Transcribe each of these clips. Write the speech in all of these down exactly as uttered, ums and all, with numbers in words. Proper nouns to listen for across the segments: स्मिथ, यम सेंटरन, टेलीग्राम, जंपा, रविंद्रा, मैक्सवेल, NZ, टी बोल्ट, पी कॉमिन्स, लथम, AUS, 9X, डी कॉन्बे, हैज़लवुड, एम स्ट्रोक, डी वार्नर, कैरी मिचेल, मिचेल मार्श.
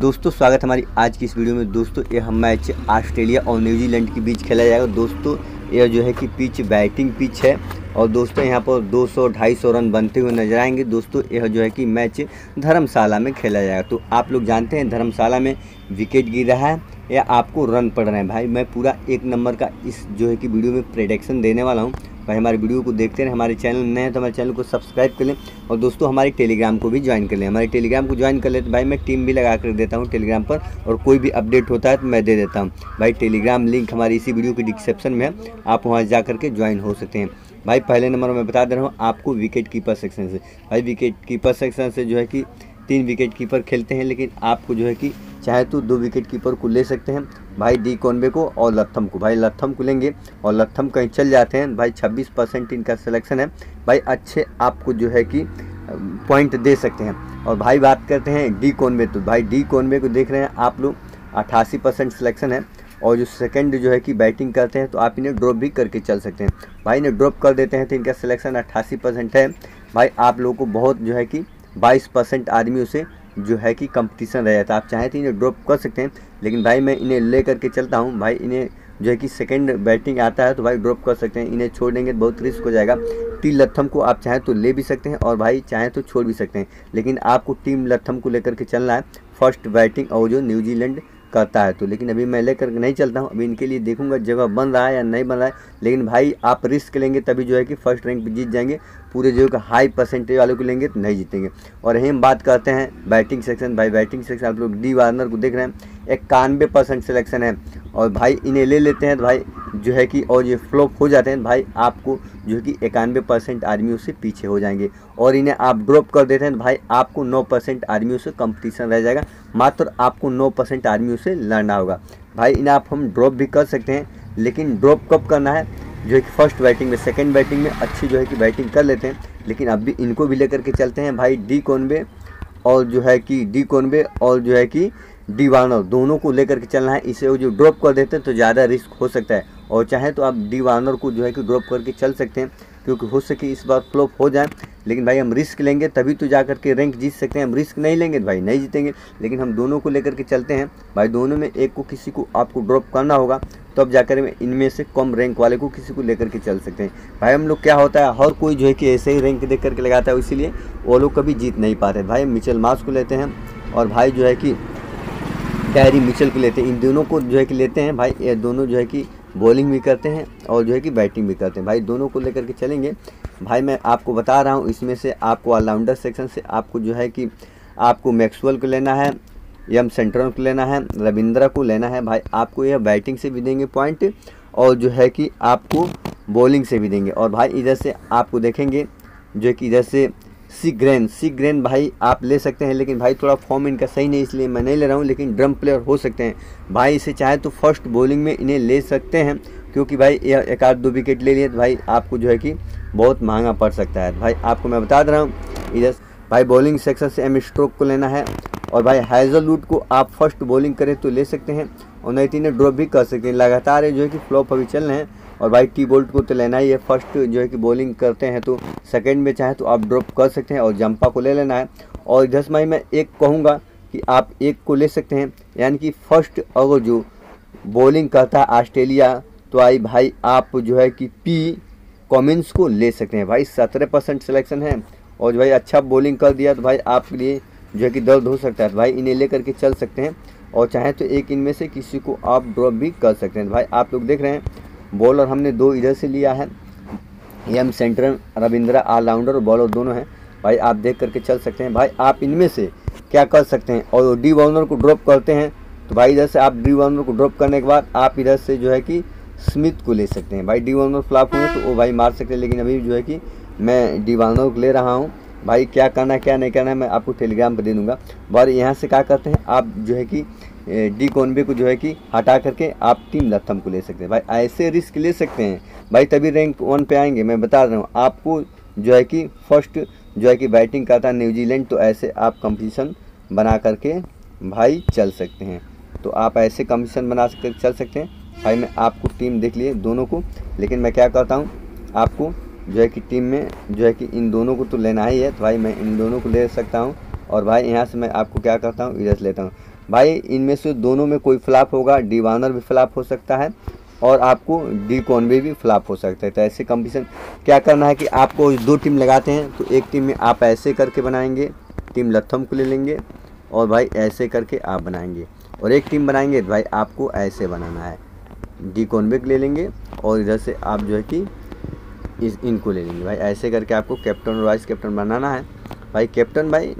दोस्तों स्वागत है हमारी आज की इस वीडियो में। दोस्तों ये हम मैच ऑस्ट्रेलिया और न्यूजीलैंड के बीच खेला जाएगा। दोस्तों यह जो है कि पिच बैटिंग पिच है और दोस्तों यहाँ पर दो सौ ढाई सौ रन बनते हुए नजर आएंगे। दोस्तों यह जो है कि मैच धर्मशाला में खेला जाएगा। तो आप लोग जानते हैं धर्मशाला में विकेट गिर रहा है या आपको रन पड़ रहे हैं, भाई मैं पूरा एक नंबर का इस जो है कि वीडियो में प्रेडिक्शन देने वाला हूँ। भाई हमारे वीडियो को देखते रहें, हमारे चैनल नए हैं तो हमारे चैनल को सब्सक्राइब कर लें और दोस्तों हमारे टेलीग्राम को भी ज्वाइन कर लें। हमारे टेलीग्राम को ज्वाइन कर लें तो भाई मैं टीम भी लगा कर देता हूँ टेलीग्राम पर, और कोई भी अपडेट होता है तो मैं दे देता हूँ। भाई टेलीग्राम लिंक हमारी इसी वीडियो की डिस्क्रिप्शन में है, आप वहाँ जा करके ज्वाइन हो सकते हैं। भाई पहले नंबर में बता दे रहा हूँ आपको विकेट कीपर सेक्शन से। भाई विकेट कीपर सेक्शन से जो है कि तीन विकेट कीपर खेलते हैं, लेकिन आपको जो है कि चाहे तो दो विकेट कीपर को ले सकते हैं भाई, डी कॉन्बे को और लथम को। भाई लथम को लेंगे और लथम कहीं चल जाते हैं भाई, छब्बीस परसेंट इनका सिलेक्शन है भाई, अच्छे आपको जो है कि पॉइंट दे सकते हैं। और भाई बात करते हैं डी कॉन्बे, तो भाई डी कॉन्बे को देख रहे हैं आप लोग अट्ठासी परसेंट सिलेक्शन है, और जो सेकंड जो है कि बैटिंग करते हैं तो आप इन्हें ड्रॉप भी करके चल सकते हैं। भाई इन्हें ड्रॉप कर देते हैं तो इनका सिलेक्शन अट्ठासी परसेंट है भाई, आप लोगों को बहुत जो है कि बाईस परसेंट आदमियों से जो है कि कंपटीशन रह जाता है। आप चाहें तो इन्हें ड्रॉप कर सकते हैं, लेकिन भाई मैं इन्हें ले करके चलता हूं। भाई इन्हें जो है कि सेकंड बैटिंग आता है तो भाई ड्रॉप कर सकते हैं, इन्हें छोड़ देंगे तो बहुत रिस्क हो जाएगा। टीम लथम को आप चाहें तो ले भी सकते हैं और भाई चाहें तो छोड़ भी सकते हैं, लेकिन आपको टीम लथम को लेकर के चलना है फर्स्ट बैटिंग और जो न्यूजीलैंड करता है तो। लेकिन अभी मैं लेकर नहीं चलता हूं, अभी इनके लिए देखूंगा जगह बन रहा है या नहीं बन रहा है। लेकिन भाई आप रिस्क लेंगे तभी जो है कि फर्स्ट रैंक पे जीत जाएंगे, पूरे जो है हाई परसेंटेज वालों को लेंगे तो नहीं जीतेंगे। और हम बात करते हैं बैटिंग सेक्शन। भाई बैटिंग सेक्शन आप लोग डी वार्नर को देख रहे हैं, इक्यानवे परसेंट सिलेक्शन है और भाई इन्हें ले लेते हैं तो भाई जो है कि और ये फ्लॉप हो जाते हैं भाई, आपको जो है कि इक्यानवे परसेंट आदमियों से पीछे हो जाएंगे। और इन्हें आप ड्रॉप कर देते हैं तो भाई आपको नौ परसेंट आदमियों से कंपटीशन रह जाएगा, मात्र आपको नौ परसेंट आदमियों से लड़ना होगा। भाई इन्हें आप हम ड्रॉप भी कर सकते हैं, लेकिन ड्रॉप कब करना है जो है कि फर्स्ट बैटिंग में। सेकेंड बैटिंग में अच्छी जो है कि बैटिंग कर लेते हैं, लेकिन अब भी इनको भी लेकर के चलते हैं भाई डी कॉन्बे और जो है कि डी कॉन्बे और जो है कि डी वार्नर, दोनों को लेकर के चलना है। इसे वो जो ड्रॉप कर देते हैं तो ज़्यादा रिस्क हो सकता है, और चाहे तो आप डी वार्नर को जो है कि ड्रॉप करके चल सकते हैं, क्योंकि हो सके इस बार फ्लॉप हो जाए। लेकिन भाई हम रिस्क लेंगे तभी तो जा करके रैंक जीत सकते हैं, हम रिस्क नहीं लेंगे तो भाई नहीं जीतेंगे। लेकिन हम दोनों को लेकर के चलते हैं भाई, दोनों में एक को किसी को आपको ड्रॉप करना होगा, तो अब जाकर इनमें से कम रैंक वाले को किसी को लेकर के चल सकते हैं। भाई हम लोग क्या होता है, हर कोई जो है कि ऐसे ही रैंक देख करके लगाता है, इसीलिए वो लोग कभी जीत नहीं पाते। भाई मिचेल मार्श को लेते हैं और भाई जो है कि कैरी मिचेल को लेते हैं, इन दोनों को जो है कि लेते हैं भाई, ये दोनों जो है कि बॉलिंग भी करते हैं और जो है कि बैटिंग भी करते हैं। भाई दोनों को लेकर के चलेंगे भाई, मैं आपको बता रहा हूँ। इसमें से आपको ऑलराउंडर सेक्शन से आपको जो है कि आपको मैक्सवेल को लेना है, यम सेंटरन को लेना है, रविंद्रा को लेना है। भाई आपको यह बैटिंग से भी देंगे पॉइंट और जो है कि आपको बॉलिंग से भी देंगे। और भाई इधर से आपको देखेंगे जो है कि इधर से सी ग्रेन सी ग्रेन भाई आप ले सकते हैं, लेकिन भाई थोड़ा फॉर्म इनका सही नहीं इसलिए मैं नहीं ले रहा हूँ, लेकिन ड्रम प्लेयर हो सकते हैं। भाई इसे चाहे तो फर्स्ट बॉलिंग में इन्हें ले सकते हैं, क्योंकि भाई यह एक आध दो विकेट ले लिए तो भाई आपको जो है कि बहुत महंगा पड़ सकता है। भाई आपको मैं बता दे रहा हूँ। इधर भाई बॉलिंग सेक्शन से एम स्ट्रोक को लेना है, और भाई हैज़लवुड को आप फर्स्ट बॉलिंग करें तो ले सकते हैं, और नहीं तो इन्हें ड्रॉप भी कर सकते हैं। लगातार जो है कि फ्लॉप अभी चल रहे हैं। और भाई टी बोल्ट को तो लेना ही है, फर्स्ट जो है कि बॉलिंग करते हैं तो सेकंड में चाहे तो आप ड्रॉप कर सकते हैं, और जंपा को ले लेना है। और इधर भाई मैं एक कहूँगा कि आप एक को ले सकते हैं, यानी कि फर्स्ट अगर जो बॉलिंग करता है ऑस्ट्रेलिया तो आई भाई आप जो है कि पी कॉमिन्स को ले सकते हैं। भाई सत्रह परसेंट सिलेक्शन है, और भाई अच्छा बॉलिंग कर दिया तो भाई आपके लिए जो है कि दर्द हो सकता है, तो भाई इन्हें ले करके चल सकते हैं, और चाहे तो एक इनमें से किसी को आप ड्रॉप भी कर सकते हैं। भाई आप लोग देख रहे हैं बॉलर हमने दो इधर से लिया है, एम सेंटरन, रविंद्रा ऑलराउंडर और बॉलर दोनों हैं। भाई आप देख करके चल सकते हैं। भाई आप इनमें से क्या कर सकते हैं, और डी वार्नर को ड्रॉप करते हैं तो भाई इधर से आप डी वार्नर को ड्रॉप करने के बाद आप इधर से जो है कि स्मिथ को ले सकते हैं। भाई डी वार्नर फ्लॉप हुए तो वो भाई मार सकते हैं, लेकिन अभी जो है कि मैं डी वार्नर को ले रहा हूँ। भाई क्या करना है क्या नहीं करना है मैं आपको टेलीग्राम पर दे दूँगा। भाई यहाँ से क्या करते हैं, आप जो है कि डी कॉन्बे को जो है कि हटा करके आप टीम लथम को ले सकते हैं। भाई ऐसे रिस्क ले सकते हैं भाई, तभी रैंक वन पे आएंगे। मैं बता रहा हूँ आपको जो है कि फर्स्ट जो है कि बैटिंग करता है न्यूजीलैंड, तो ऐसे आप कंपटीशन बना करके भाई चल सकते हैं। तो आप ऐसे कंपटीशन बना कर चल सकते हैं। भाई मैं आपको टीम देख लिए दोनों को, लेकिन मैं क्या करता हूँ आपको जो है कि टीम में जो है कि इन दोनों को तो लेना ही है, तो भाई मैं इन दोनों को ले सकता हूँ। और भाई यहाँ से मैं आपको क्या करता हूँ, इधर से लेता हूँ। भाई इनमें से दोनों में कोई फ्लॉप होगा, डी वार्नर भी फ्लॉप हो सकता है और आपको डी कॉनवे भी फ्लॉप हो सकता है। तो ऐसे कंपटीशन क्या करना है कि आपको दो टीम लगाते हैं तो एक टीम में आप ऐसे करके बनाएंगे, टीम लथम को ले लेंगे और भाई ऐसे करके आप बनाएंगे, और एक टीम बनाएंगे भाई आपको ऐसे बनाना है, डी कॉनवेक ले लेंगे और इधर से आप जो है कि इस इनको ले लेंगे भाई, ऐसे करके आपको कैप्टन वाइस कैप्टन बनाना है भाई। कैप्टन भाई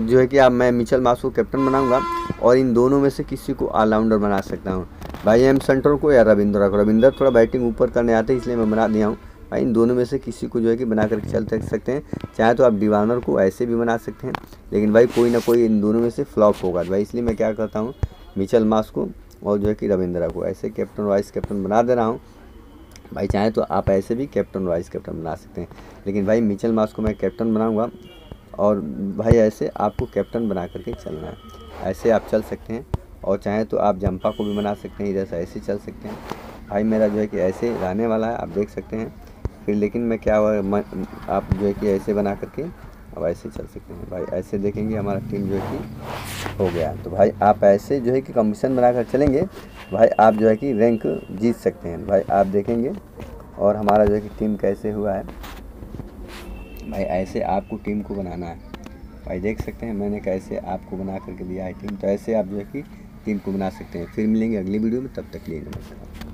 जो है कि आप मैं मिचेल मार्श को कैप्टन बनाऊंगा और इन दोनों में से किसी को ऑलराउंडर बना सकता हूँ भाई, एम सेंटर को या रविंद्र को। रविंद्र थोड़ा बैटिंग ऊपर करने आते हैं इसलिए मैं बना दिया हूँ भाई। इन दोनों में से किसी को जो है कि बना करके चल सकते हैं, चाहे तो आप डी वार्नर को ऐसे भी बना सकते हैं, लेकिन भाई कोई ना कोई इन दोनों में से फ्लॉप होगा भाई। इसलिए मैं क्या करता हूँ मिचेल मार्श को और जो है कि रविंद्र को ऐसे कैप्टन वाइस कैप्टन बना दे रहा हूँ भाई, चाहे तो आप ऐसे भी कैप्टन वाइस कैप्टन बना सकते हैं, लेकिन भाई मिचेल मार्श को मैं कैप्टन बनाऊँगा और भाई ऐसे आपको कैप्टन बना करके चलना है। ऐसे आप चल सकते हैं और चाहे तो आप जंपा को भी बना सकते हैं, इधर से ऐसे चल सकते हैं भाई। मेरा जो है कि ऐसे रहने वाला है, आप देख सकते हैं फिर, लेकिन मैं क्या हुआ म, आप जो है कि ऐसे बना करके अब ऐसे चल सकते हैं भाई। ऐसे देखेंगे हमारा टीम जो है कि हो गया। तो भाई आप ऐसे जो है कि कमीशन बना कर चलेंगे भाई, आप जो है कि रैंक जीत सकते हैं भाई। आप देखेंगे और हमारा जो है कि टीम कैसे हुआ है भाई। ऐसे आपको टीम को बनाना है भाई, देख सकते हैं मैंने कैसे आपको बना करके दिया है टीम। तो ऐसे आप जो है कि टीम को बना सकते हैं। फिर मिलेंगे अगली वीडियो में, तब तक के लिए नमस्कार।